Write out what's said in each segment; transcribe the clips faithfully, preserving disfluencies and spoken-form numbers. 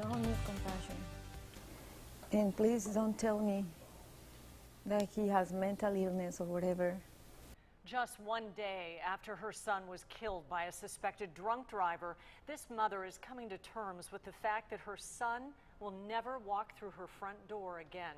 Don't need compassion. And please don't tell me that he has mental illness or whatever. Just one day after her son was killed by a suspected drunk driver, this mother is coming to terms with the fact that her son will never walk through her front door again.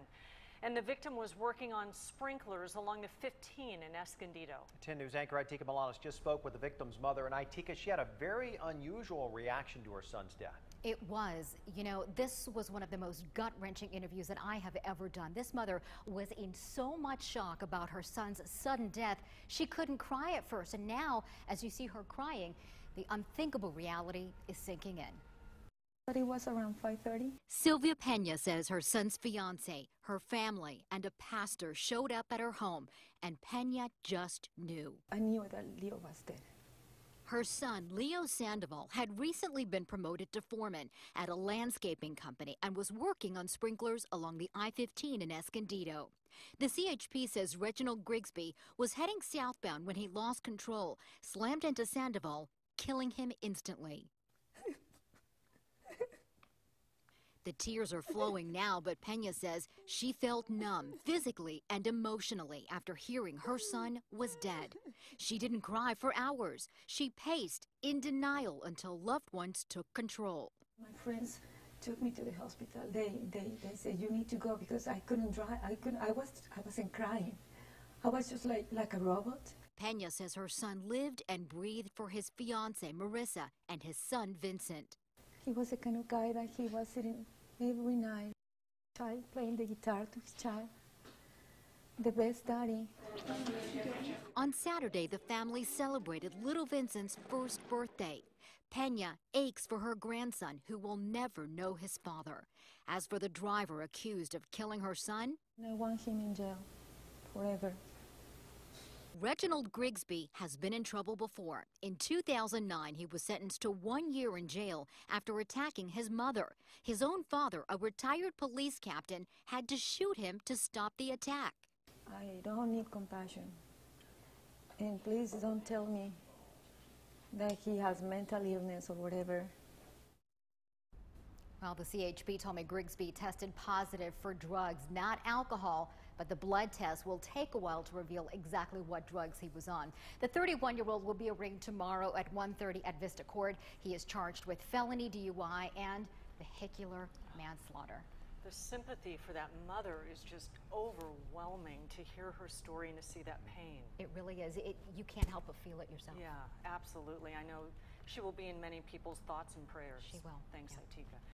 And the victim was working on sprinklers along the fifteen in Escondido. ten News anchor Itica Milanes just spoke with the victim's mother, and Itica, she had a very unusual reaction to her son's death. It was. You know, this was one of the most gut-wrenching interviews that I have ever done. This mother was in so much shock about her son's sudden death, she couldn't cry at first. And now, as you see her crying, the unthinkable reality is sinking in. But it was around five thirty. Sylvia Peña says her son's fiance, her family, and a pastor showed up at her home, and Peña just knew. I knew that Leo was dead. Her son, Leo Sandoval, had recently been promoted to foreman at a landscaping company and was working on sprinklers along the I fifteen in Escondido. The C H P says Reginald Grigsby was heading southbound when he lost control, slammed into Sandoval, killing him instantly. The tears are flowing now, but Peña says she felt numb physically and emotionally after hearing her son was dead. She didn't cry for hours. She paced in denial until loved ones took control. My friends took me to the hospital. They, they, they said, you need to go, because I couldn't drive. I, couldn't, I, was, I wasn't crying. I was just like, like a robot. Peña says her son lived and breathed for his fiancée, Marissa, and his son, Vincent. He was the kind of guy that he was sitting every night, child playing the guitar to his child. The best daddy. On Saturday, the family celebrated little Vincent's first birthday. Peña aches for her grandson, who will never know his father. As for the driver accused of killing her son, I want him in jail forever. Reginald Grigsby has been in trouble before. In two thousand nine, he was sentenced to one year in jail after attacking his mother. His own father, a retired police captain, had to shoot him to stop the attack. I don't need compassion. And please don't tell me that he has mental illness or whatever. Well, the C H P told me Grigsby tested positive for drugs, not alcohol, but the blood test will take a while to reveal exactly what drugs he was on. The thirty-one-year-old will be arraigned tomorrow at one thirty at Vista Court. He is charged with felony D U I and vehicular manslaughter. The sympathy for that mother is just overwhelming, to hear her story and to see that pain. It really is. It, you can't help but feel it yourself. Yeah, absolutely. I know she will be in many people's thoughts and prayers. She will. Thanks, yeah. Itica.